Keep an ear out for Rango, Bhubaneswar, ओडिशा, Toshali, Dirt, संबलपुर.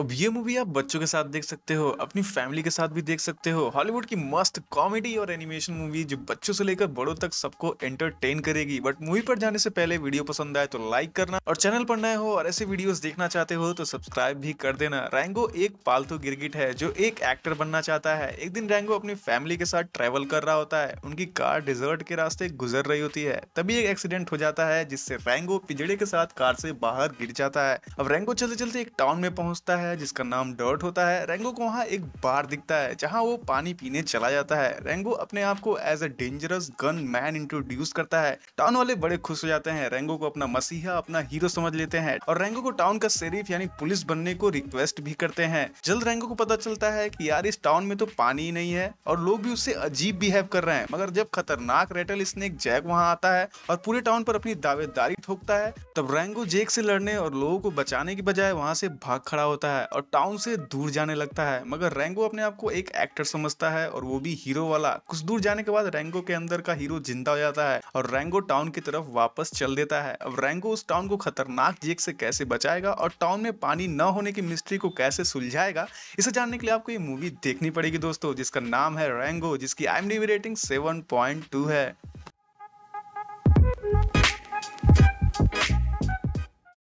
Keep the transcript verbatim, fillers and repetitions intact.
अब ये मूवी आप बच्चों के साथ देख सकते हो, अपनी फैमिली के साथ भी देख सकते हो। हॉलीवुड की मस्त कॉमेडी और एनिमेशन मूवी जो बच्चों से लेकर बड़ों तक सबको एंटरटेन करेगी। बट मूवी पर जाने से पहले वीडियो पसंद आए तो लाइक करना, और चैनल पर नए हो और ऐसे वीडियोस देखना चाहते हो तो सब्सक्राइब भी कर देना। रैंगो एक पालतू गिरगिट है जो एक एक्टर बनना चाहता है। एक दिन रैंगो अपनी फैमिली के साथ ट्रेवल कर रहा होता है। उनकी कार डिजर्ट के रास्ते गुजर रही होती है, तभी एक एक्सीडेंट हो जाता है जिससे रैंगो पिजड़े के साथ कार से बाहर गिर जाता है। अब रैंगो चलते चलते एक टाउन में पहुंचता है जिसका नाम डर्ट होता है। रैंगो को वहाँ एक बार दिखता है जहाँ वो पानी पीने चला जाता है। रैंगो अपने आप को as a dangerous gunman introduce करता है। टाउन वाले बड़े खुश हो जाते हैं, रैंगो को अपना मसीहा, अपना हीरो समझ लेते हैं और रैंगो को टाउन का शेरिफ यानी पुलिस बनने को रिक्वेस्ट भी करते हैं। जल्द रैंगो को पता चलता है कि यार इस टाउन में तो पानी ही नहीं है और लोग भी उससे अजीब बिहेव कर रहे हैं। मगर जब खतरनाक रेटल स्नेक जैक वहाँ आता है और पूरे टाउन पर अपनी दावेदारी ठोकता है, तब रैंगो जैक से लड़ने और लोगों को बचाने की बजाय वहाँ से भाग खड़ा होता है है और टाउन से दूर जाने लगता है। मगर रैंगो अपने आप को एक एक्टर समझता है और वो भी हीरो वाला। कुछ दूर जाने के बाद रैंगो के अंदर का हीरो जिंदा हो जाता है और रैंगो टाउन की तरफ वापस चल देता है। अब रैंगो उस टाउन को खतरनाक जैक से कैसे बचाएगा और टाउन में पानी न होने की मिस्ट्री को कैसे सुलझाएगा, इसे जानने के लिए आपको ये मूवी देखनी पड़ेगी दोस्तों, जिसका नाम है रैंगो, जिसकी I M D B rating seven point two है।